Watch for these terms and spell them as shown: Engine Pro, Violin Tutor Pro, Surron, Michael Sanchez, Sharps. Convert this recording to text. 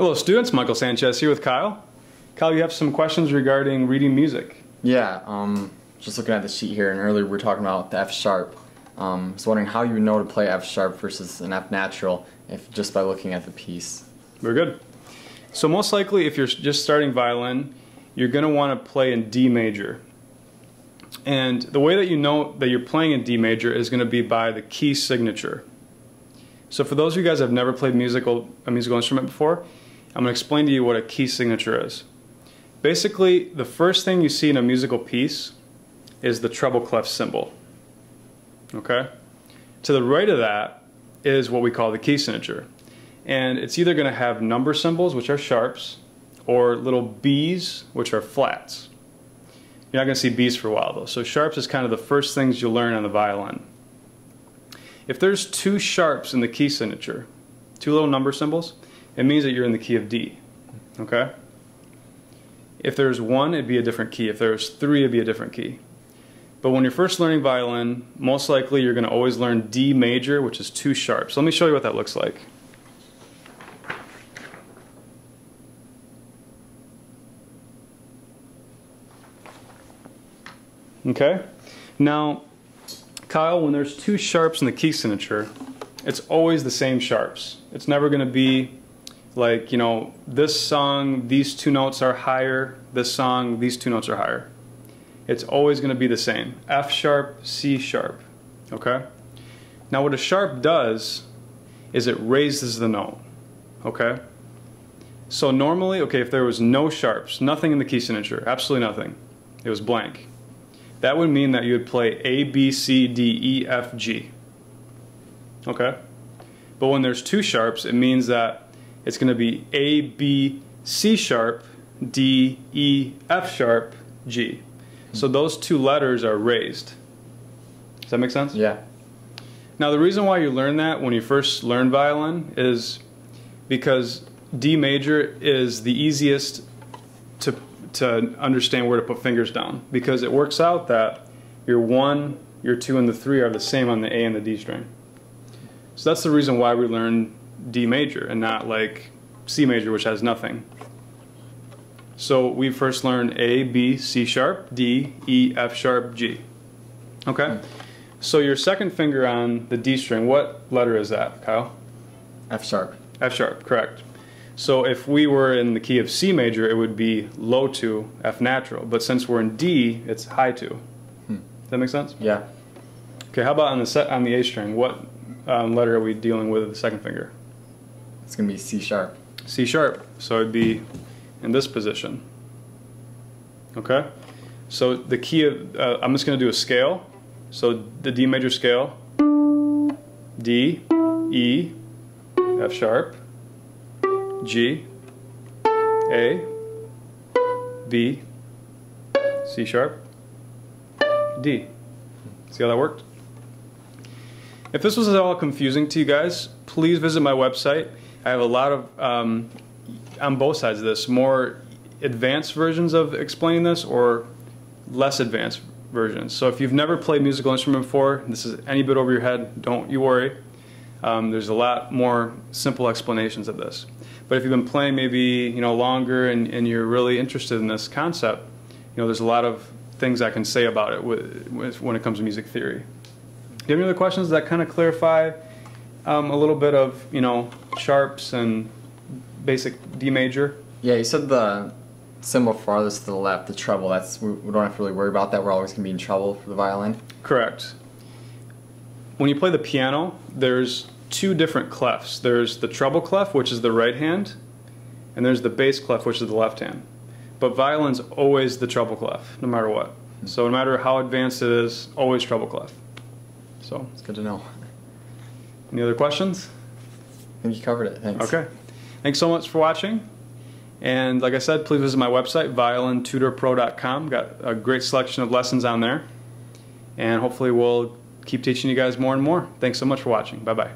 Hello students, Michael Sanchez here with Kyle. Kyle, you have some questions regarding reading music. Yeah, just looking at the sheet here, and earlier we were talking about the F sharp. I was wondering how you would know to play F sharp versus an F natural if just by looking at the piece. Very good. So most likely if you're just starting violin, you're going to want to play in D major. And the way that you know that you're playing in D major is going to be by the key signature. So for those of you guys who have never played a musical instrument before, I'm going to explain to you what a key signature is. Basically, the first thing you see in a musical piece is the treble clef symbol. Okay? To the right of that is what we call the key signature. And it's either going to have number symbols, which are sharps, or little B's, which are flats. You're not going to see B's for a while, though. So sharps is kind of the first things you learn on the violin. If there's two sharps in the key signature, two little number symbols, it means that you're in the key of D, okay? If there's one, it'd be a different key. If there's three, it'd be a different key. But when you're first learning violin, most likely you're going to always learn D major, which is two sharps. Let me show you what that looks like. Okay? Now, Kyle, when there's two sharps in the key signature, it's always the same sharps. It's never going to be like, you know, this song, these two notes are higher, this song, these two notes are higher. It's always going to be the same. F sharp, C sharp, okay? Now what a sharp does is it raises the note, okay? So normally, okay, if there was no sharps, nothing in the key signature, absolutely nothing, it was blank, that would mean that you would play A, B, C, D, E, F, G, okay? But when there's two sharps, it means that it's going to be A, B, C sharp, D, E, F sharp, G. So those two letters are raised. Does that make sense? Yeah. Now the reason why you learn that when you first learn violin is because D major is the easiest to understand where to put fingers down, because it works out that your 1, your 2, and the 3 are the same on the A and the D string. So that's the reason why we learn D major and not like C major, which has nothing. So we first learn A, B, C sharp, D, E, F sharp, G. Okay? So your second finger on the D string, what letter is that, Kyle? F sharp. F sharp, correct. So if we were in the key of C major, it would be low 2, F natural. But since we're in D, it's high 2. Does that make sense? Yeah. Okay, how about on the A string? What letter are we dealing with the second finger? It's going to be C sharp. C sharp. So it'd be in this position. Okay? So the key of, I'm just going to do a scale. So the D major scale, D, E, F sharp, G, A, B, C sharp, D. See how that worked? If this was at all confusing to you guys, please visit my website. I have a lot of, on both sides of this, more advanced versions of explaining this or less advanced versions. So if you've never played musical instrument before, this is any bit over your head, don't you worry. There's a lot more simple explanations of this. But if you've been playing maybe, you know, longer and you're really interested in this concept, you know, there's a lot of things I can say about it when it comes to music theory. Do you have any other questions that kind of clarify a little bit of, you know, sharps and basic D major? Yeah, you said the symbol farthest to the left, the treble, that's, we don't have to really worry about that. We're always going to be in trouble for the violin. Correct. When you play the piano, there's two different clefs. There's the treble clef, which is the right hand, and there's the bass clef, which is the left hand. But violin's always the treble clef, no matter what. So no matter how advanced it is, always treble clef. So it's good to know. Any other questions? I think you covered it. Thanks. Okay. Thanks so much for watching. And like I said, please visit my website, violintutorpro.com. Got a great selection of lessons on there. And hopefully we'll keep teaching you guys more and more. Thanks so much for watching. Bye-bye.